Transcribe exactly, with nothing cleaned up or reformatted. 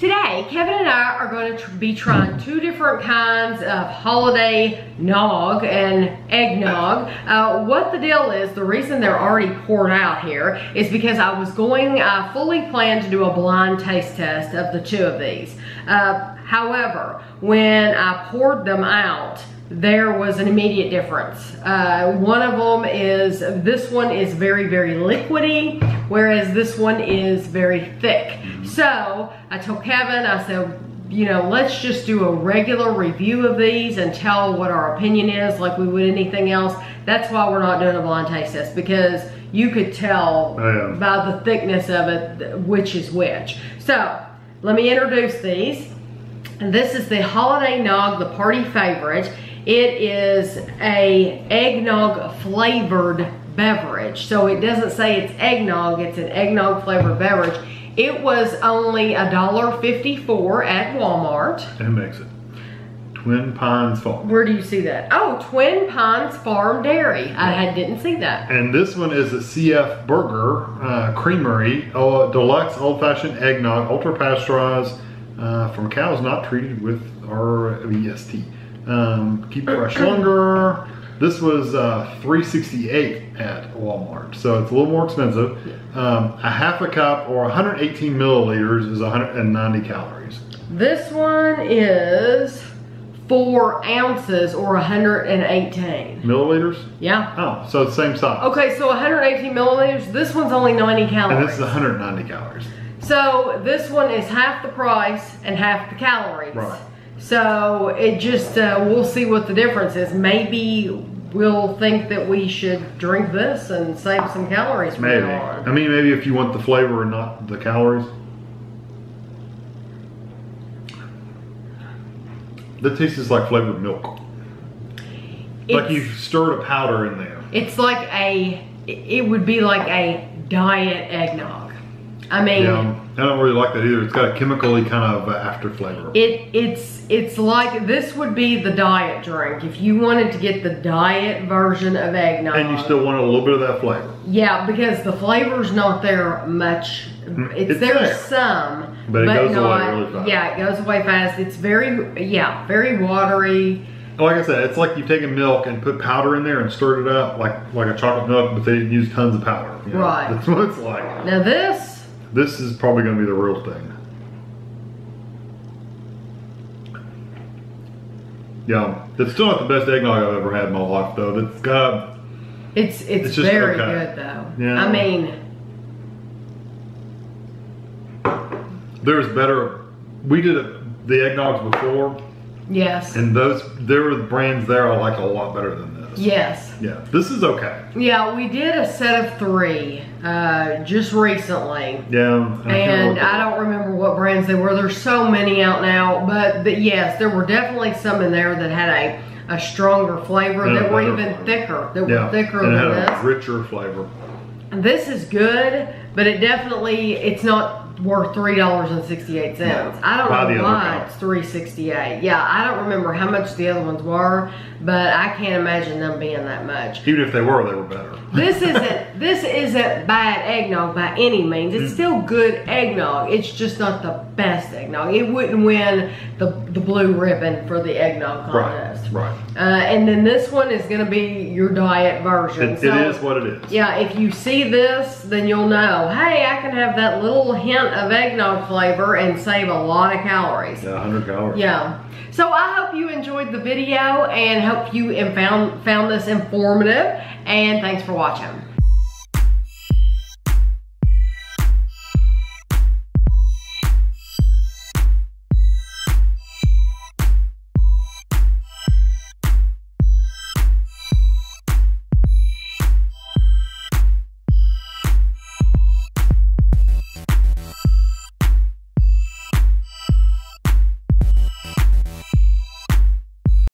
Today, Kevin and I are going to be trying two different kinds of holiday nog and eggnog. Uh, what the deal is, the reason they're already poured out here is because I was going, I fully planned to do a blind taste test of the two of these. Uh, however, when I poured them out, there was an immediate difference. Uh, one of them is, this one is very, very liquidy, whereas this one is very thick. So I told Kevin, I said, you know, let's just do a regular review of these and tell what our opinion is like we would anything else. That's why we're not doing a blind taste test, because you could tell oh, yeah. by the thickness of it which is which. So let me introduce these. This is the Holiday Nog, the party favorite. It is a eggnog flavored beverage. So it doesn't say it's eggnog, it's an eggnog flavored beverage. It was only a dollar fifty-four at Walmart. Who makes it? Twin Pines Farm. Where do you see that? Oh, Twin Pines Farm Dairy. Yeah. I had, didn't see that. And this one is a C F Burger uh, Creamery uh, Deluxe Old Fashioned Eggnog, Ultra Pasteurized uh, from cows not treated with R B S T. Um, keep fresh longer. This was uh, three sixty-eight at Walmart, so it's a little more expensive. Um, a half a cup or one hundred eighteen milliliters is one hundred ninety calories. This one is four ounces or one hundred eighteen. Milliliters? Yeah. Oh, so it's the same size. Okay, so one hundred eighteen milliliters. This one's only ninety calories. And this is one hundred ninety calories. So this one is half the price and half the calories. Right. So it just, uh, we'll see what the difference is. Maybe we'll think that we should drink this and save some calories. Maybe. I mean, maybe if you want the flavor and not the calories. That tastes like flavored milk. It's, like you've stirred a powder in there. It's like a, it would be like a diet eggnog. I mean, yeah, I don't really like that either. It's got a chemically kind of after flavor. It it's it's like this would be the diet drink if you wanted to get the diet version of eggnog. And you still want a little bit of that flavor. Yeah, because the flavor's not there much. It's, it's there some, but it but goes not, away really fast. Yeah, it goes away fast. It's very yeah, very watery. Like I said, it's like you've taken milk and put powder in there and stirred it up like like a chocolate milk, but they didn't use tons of powder. You know? Right. That's what it's like. Now this. This is probably going to be the real thing. Yeah, that's still not the best eggnog I've ever had in my life, though. It's got. It's it's, it's just very okay. good though. Yeah. I mean, there's better. We did it, the eggnogs before. Yes. And those there were brands there I like a lot better than this. Yes. Yeah, this is okay. Yeah, we did a set of three uh, just recently. Yeah. I and I don't remember what brands they were. There's so many out now. But, but yes, there were definitely some in there that had a, a stronger flavor. And that were even flavor. thicker. That yeah. were thicker and it than had this. a richer flavor. This is good, but it definitely, it's not worth three dollars and sixty-eight cents. No. I don't Buy know why it's three sixty-eight. Yeah, I don't remember how much the other ones were, but I can't imagine them being that much. Even if they were, they were better. This isn't this isn't bad eggnog by any means. It's mm. still good eggnog. It's just not the best eggnog. It wouldn't win the, the blue ribbon for the eggnog contest. Right, right. Uh, and then this one is going to be your diet version. It, so, it is what it is. Yeah, if you see this, then you'll know, hey, I can have that little hint of eggnog flavor and save a lot of calories. Yeah, one hundred calories. Yeah. So I hope you enjoyed the video and hope you found, found this informative, and thanks for watching.